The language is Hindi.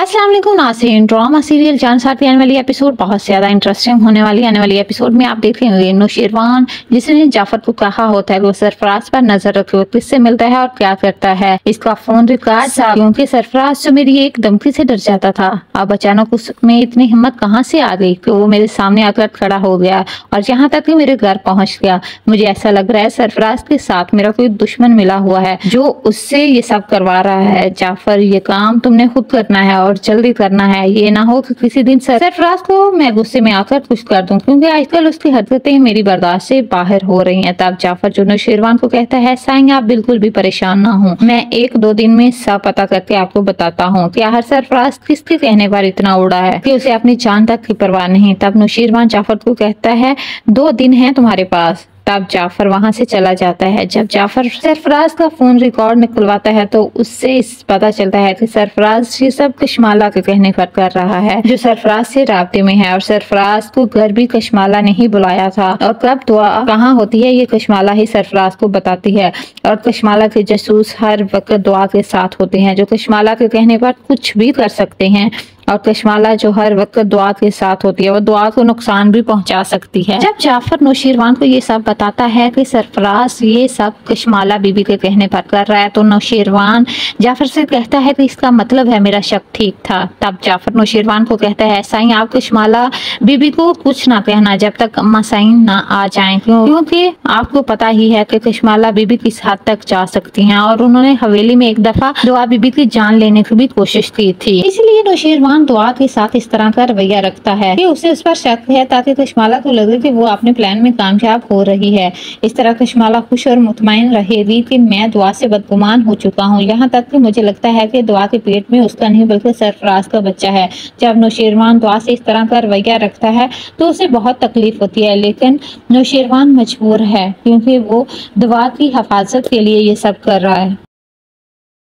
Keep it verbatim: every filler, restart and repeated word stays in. अस्सलाम वालेकुम नाज़रीन, ड्रामा सीरियल जान साथी आने वाली एपिसोड बहुत ज़्यादा इंटरेस्टिंग होने वाली है। आने वाली एपिसोड में आप देख रहे होंगे नौशेरवान, जिसने जाफर को कहा होता है वो सरफराज पर नजर रखे, वो किससे मिलता है और क्या करता है। इसका फोन रिकॉर्ड था, क्योंकि सरफराज जो मेरी एक धमकी से डर जाता था, अब अचानक उसमें इतनी हिम्मत कहाँ से आ गई कि वो मेरे सामने आकर खड़ा हो गया और यहाँ तक कि मेरे घर पहुँच गया। मुझे ऐसा लग रहा है सरफराज के साथ मेरा कोई दुश्मन मिला हुआ है जो उससे ये सब करवा रहा है। जाफर, ये काम तुमने खुद करना है और जल्दी करना है, ये ना हो कि किसी दिन सरफराज को मैं गुस्से में आकर कुछ कर दूं, क्योंकि आजकल उसकी हरकतें मेरी बर्दाश्त से बाहर हो रही हैं। तब जाफर जो नौशेरवान को कहता है, साईं आप बिल्कुल भी परेशान ना हो, मैं एक दो दिन में सब पता करके आपको बताता हूँ कि हर सरफराज किसके कहने पर इतना उड़ा है कि उसे अपनी जान तक की परवाह नहीं। तब नौशेरवान जाफर को कहता है दो दिन है तुम्हारे पास। तब जाफर वहां से चला जाता है। जब जाफर सरफराज का फोन रिकॉर्ड निकलवाता है तो उससे इस पता चलता है कि सरफराज ये सब कश्माला के कहने पर कर रहा है, जो सरफराज से राब्ते में है, और सरफराज को घर भी कश्माला ने ही बुलाया था। और कब दुआ कहाँ होती है ये कश्माला ही सरफराज को बताती है, और कश्माला के जासूस हर वक्त दुआ के साथ होते हैं, जो कश्माला के कहने पर कुछ भी कर सकते हैं, और कश्माला जो हर वक्त दुआ के साथ होती है वो दुआ को नुकसान भी पहुंचा सकती है। जब जाफर नौशेरवान को ये सब बताता है कि सरफराज ये सब कश्माला बीबी के कहने पर कर रहा है, तो नौशेरवान जाफर से कहता है कि इसका मतलब है मेरा शक ठीक था। तब जाफर नौशेरवान को कहता है, साईं आप कश्माला बीबी को कुछ ना कहना जब तक अम्मा साईं ना आ जाए, क्योंकि आपको पता ही है कि कश्माला बीबी किस हद तक जा सकती है, और उन्होंने हवेली में एक दफा दुआ बीबी की जान लेने की भी कोशिश की थी, इसलिए नौशेरवान दुआ के साथ इस तरह का रवैया रखता है कि उसे उस पर शक है, ताकि कश्माला को लगे कि वो अपने प्लान में कामयाब हो रही है। इस तरह कश्माला खुश और मुतमईन रहेगी कि मैं दुआ से बदगुमान हो चुका हूँ, यहाँ तक कि मुझे लगता है कि दुआ के पेट में उसका नहीं बल्कि सरफराज का बच्चा है। जब नौशेरवान दुआ से इस तरह का रवैया रखता है तो उसे बहुत तकलीफ होती है, लेकिन नौशेरवान मजबूर है क्योंकि वो दुआ की हिफाजत के लिए ये सब कर रहा है।